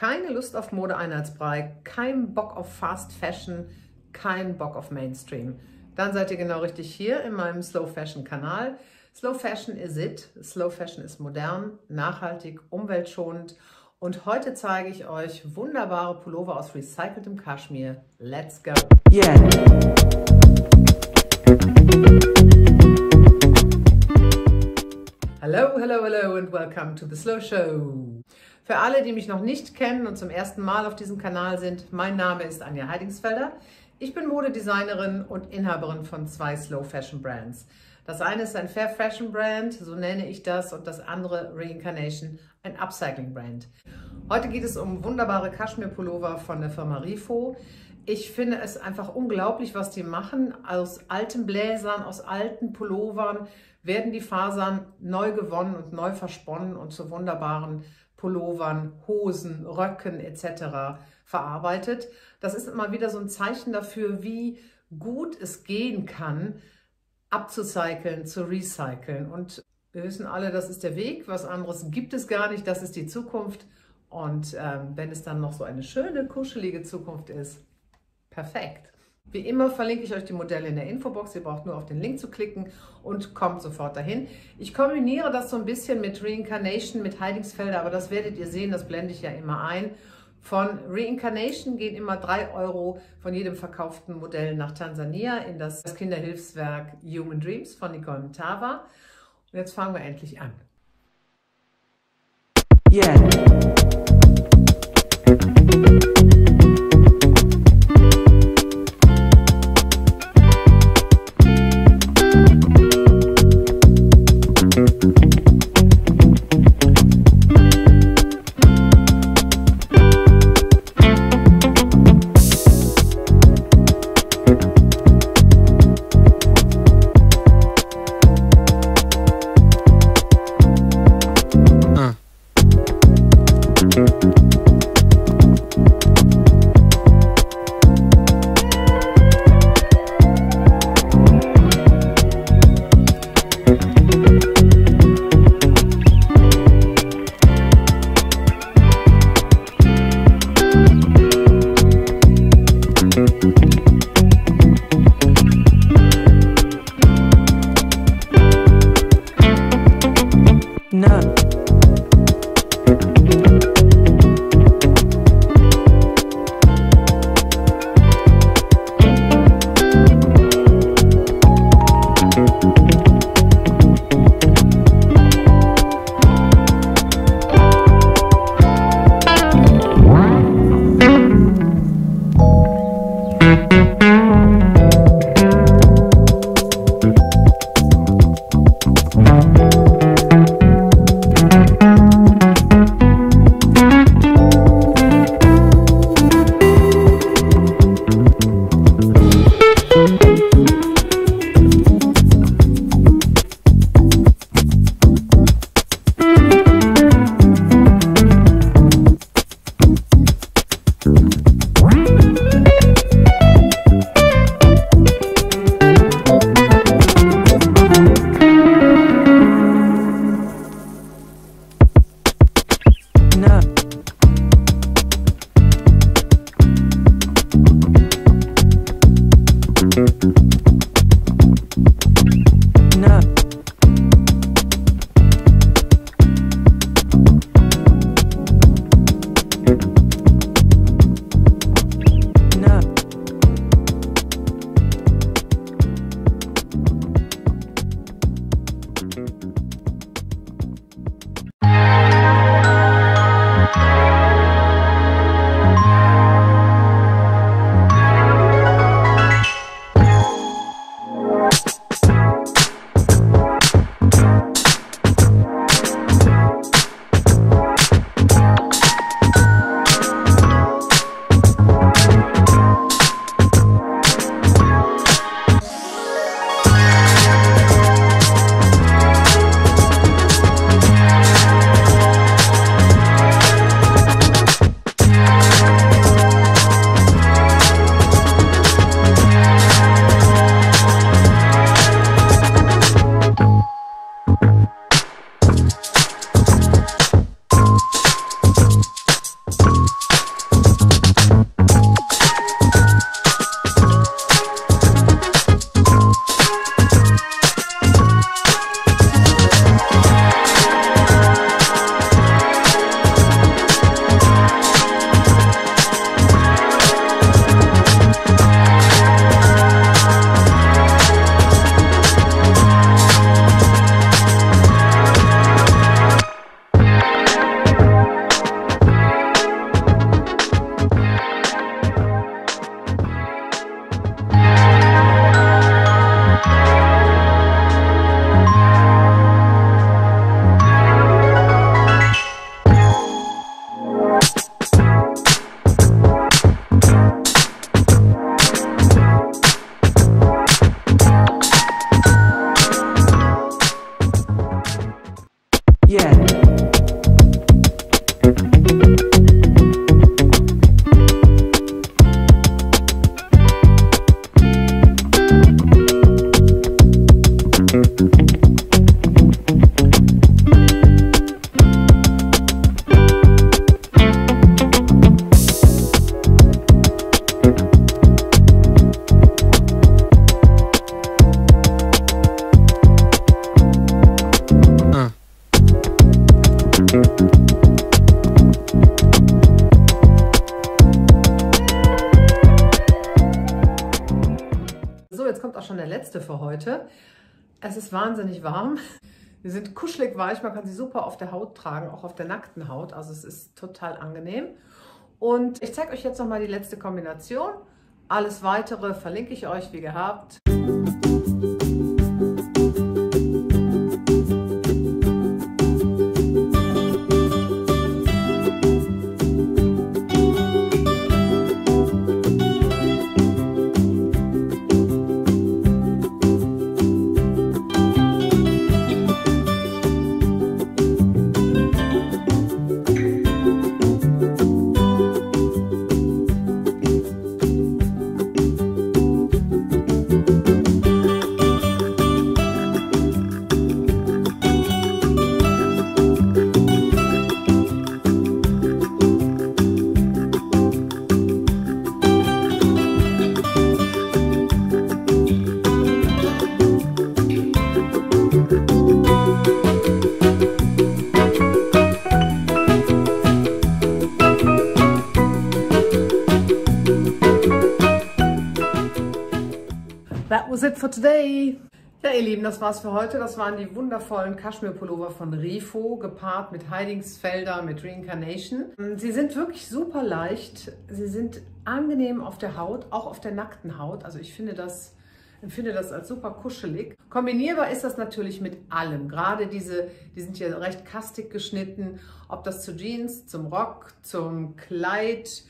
Keine Lust auf Mode-Einheitsbrei, kein Bock auf Fast Fashion, kein Bock auf Mainstream. Dann seid ihr genau richtig hier in meinem Slow Fashion Kanal. Slow Fashion is it. Slow Fashion ist modern, nachhaltig, umweltschonend. Und heute zeige ich euch wunderbare Pullover aus recyceltem Kaschmir. Let's go! Yeah. Hello, hello, hello and welcome to the Slow Show. Für alle, die mich noch nicht kennen und zum ersten Mal auf diesem Kanal sind, mein Name ist Anja Heidingsfelder. Ich bin Modedesignerin und Inhaberin von zwei Slow Fashion Brands. Das eine ist ein Fair Fashion Brand, so nenne ich das, und das andere Reincarnation, ein Upcycling Brand. Heute geht es um wunderbare Kaschmir-Pullover von der Firma Rifo. Ich finde es einfach unglaublich, was die machen. Aus alten Bläsern, aus alten Pullovern werden die Fasern neu gewonnen und neu versponnen und zu wunderbaren Pullovern, Hosen, Röcken etc. verarbeitet. Das ist immer wieder so ein Zeichen dafür, wie gut es gehen kann, abzucyceln, zu recyceln. Und wir wissen alle, das ist der Weg, was anderes gibt es gar nicht, das ist die Zukunft. Und wenn es dann noch so eine schöne, kuschelige Zukunft ist, perfekt. Wie immer verlinke ich euch die Modelle in der Infobox, ihr braucht nur auf den Link zu klicken und kommt sofort dahin. Ich kombiniere das so ein bisschen mit Reincarnation, mit Heidingsfelder, aber das werdet ihr sehen, das blende ich ja immer ein. Von Reincarnation gehen immer 3 € von jedem verkauften Modell nach Tansania in das Kinderhilfswerk Human Dreams von Nicole Tawa. Und jetzt fangen wir endlich an. Yeah. No. auch schon der letzte für heute. Es ist wahnsinnig warm. Wir sind kuschelig weich, man kann sie super auf der Haut tragen, auch auf der nackten Haut. Also es ist total angenehm. Und ich zeige euch jetzt nochmal die letzte Kombination. Alles Weitere verlinke ich euch wie gehabt. That was it for today. Ja, ihr Lieben, das war's für heute. Das waren die wundervollen Kaschmir-Pullover von Rifo, gepaart mit Heidingsfelder, mit Reincarnation. Sie sind wirklich super leicht. Sie sind angenehm auf der Haut, auch auf der nackten Haut. Also ich empfinde das als super kuschelig. Kombinierbar ist das natürlich mit allem. Gerade diese, die sind hier recht kastig geschnitten. Ob das zu Jeans, zum Rock, zum Kleid,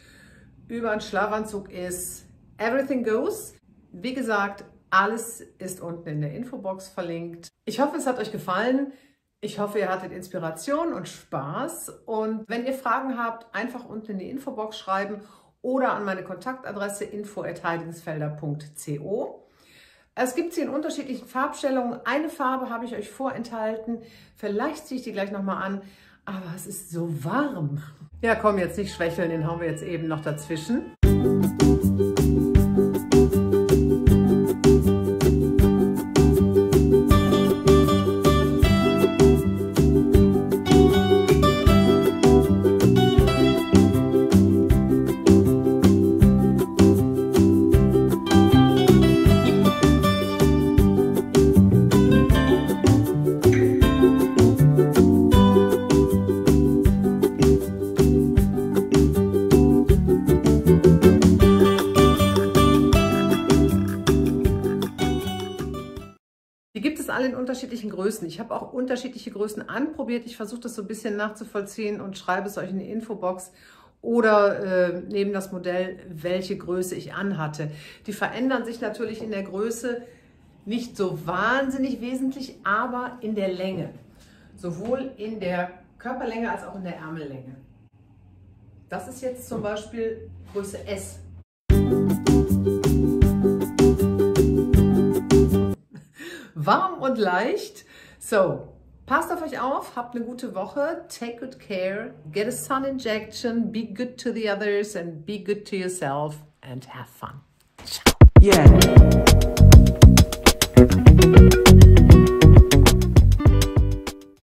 über einen Schlafanzug ist. Everything goes. Wie gesagt, alles ist unten in der Infobox verlinkt. Ich hoffe, es hat euch gefallen. Ich hoffe, ihr hattet Inspiration und Spaß. Und wenn ihr Fragen habt, einfach unten in die Infobox schreiben oder an meine Kontaktadresse info@heidingsfelder.co. Es gibt sie in unterschiedlichen Farbstellungen. Eine Farbe habe ich euch vorenthalten. Vielleicht ziehe ich die gleich nochmal an. Aber es ist so warm. Ja, komm, jetzt nicht schwächeln. Den hauen wir jetzt eben noch dazwischen. In unterschiedlichen Größen. Ich habe auch unterschiedliche Größen anprobiert. Ich versuche das so ein bisschen nachzuvollziehen und schreibe es euch in die Infobox oder neben das Modell, welche Größe ich anhatte. Die verändern sich natürlich in der Größe nicht so wahnsinnig wesentlich, aber in der Länge. Sowohl in der Körperlänge als auch in der Ärmellänge. Das ist jetzt zum Beispiel Größe S. Warm und leicht. So, passt auf euch auf, habt eine gute Woche, take good care, get a sun injection, be good to the others and be good to yourself and have fun. Ciao. Yeah.